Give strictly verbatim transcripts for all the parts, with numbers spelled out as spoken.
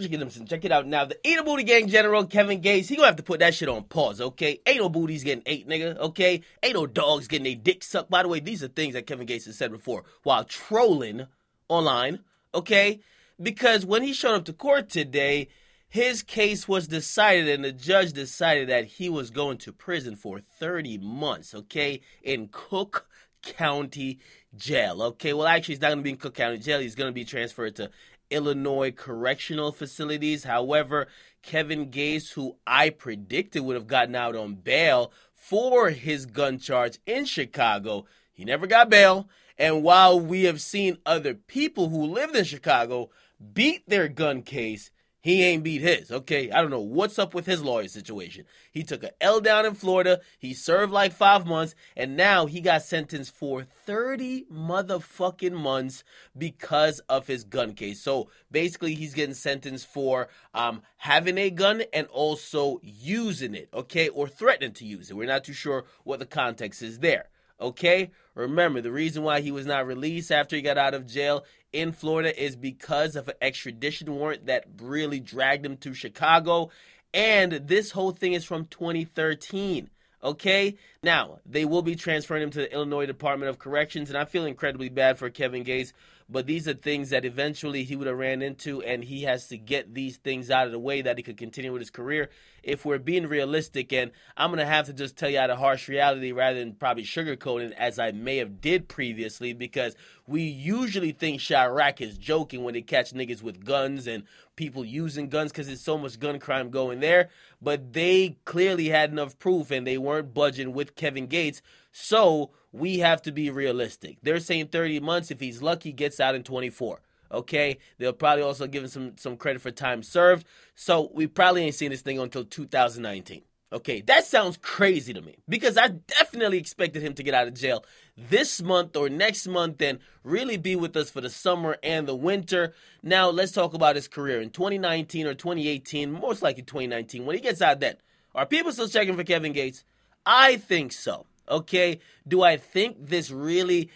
D J Akademiks. Check it out now. The Ain't No Booty Gang General, Kevin Gates, he gonna have to put that shit on pause, okay? Ain't no booties getting ate, nigga, okay? Ain't no dogs getting their dick sucked. By the way, these are things that Kevin Gates has said before while trolling online, okay? Because when he showed up to court today, his case was decided and the judge decided that he was going to prison for thirty months, okay? In Cook County Jail, okay? Well, actually, he's not going to be in Cook County Jail. He's going to be transferred to Illinois correctional facilities. However, Kevin Gates, who I predicted would have gotten out on bail for his gun charge in Chicago, he never got bail. And while we have seen other people who lived in Chicago beat their gun case, he ain't beat his, okay? I don't know what's up with his lawyer situation. He took an L down in Florida. He served like five months, and now he got sentenced for thirty motherfucking months because of his gun case. So basically, he's getting sentenced for um, having a gun and also using it, okay, or threatening to use it. We're not too sure what the context is there, okay? Remember, the reason why he was not released after he got out of jail in Florida is because of an extradition warrant that really dragged him to Chicago. And this whole thing is from twenty thirteen, okay? Now, they will be transferring him to the Illinois Department of Corrections, and I feel incredibly bad for Kevin Gates, but these are things that eventually he would have ran into, and he has to get these things out of the way that he could continue with his career if we're being realistic. And I'm going to have to just tell you out of harsh reality rather than probably sugarcoating as I may have did previously, because we usually think Chiraq is joking when they catch niggas with guns and people using guns because there's so much gun crime going there. But they clearly had enough proof and they weren't budging with Kevin Gates. So we have to be realistic. They're saying thirty months. If he's lucky, gets out in twenty-four. Okay, they'll probably also give him some, some credit for time served. So we probably ain't seen this thing until two thousand nineteen. Okay, that sounds crazy to me because I definitely expected him to get out of jail this month or next month and really be with us for the summer and the winter. Now, let's talk about his career in twenty nineteen or twenty eighteen, most likely twenty nineteen. When he gets out then, are people still checking for Kevin Gates? I think so. Okay, do I think this really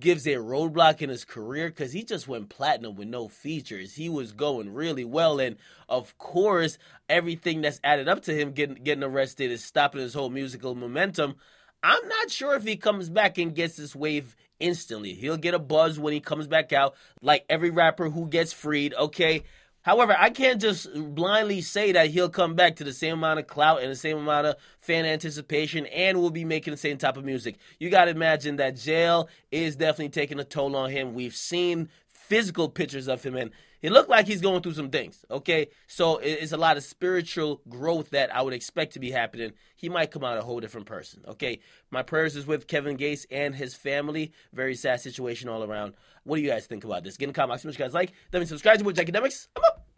gives a roadblock in his career? Because he just went platinum with no features. He was going really well. And, of course, everything that's added up to him getting, getting arrested is stopping his whole musical momentum. I'm not sure if he comes back and gets this wave instantly. He'll get a buzz when he comes back out, like every rapper who gets freed, okay? However, I can't just blindly say that he'll come back to the same amount of clout and the same amount of fan anticipation and will be making the same type of music. You got to imagine that jail is definitely taking a toll on him. We've seen physical pictures of him, and it looked like he's going through some things, okay? So it's a lot of spiritual growth that I would expect to be happening. He might come out a whole different person, okay? My prayers is with Kevin Gates and his family. Very sad situation all around. What do you guys think about this? Get in the comments. Make sure you guys like. Then subscribe to D J Akademiks. I'm up.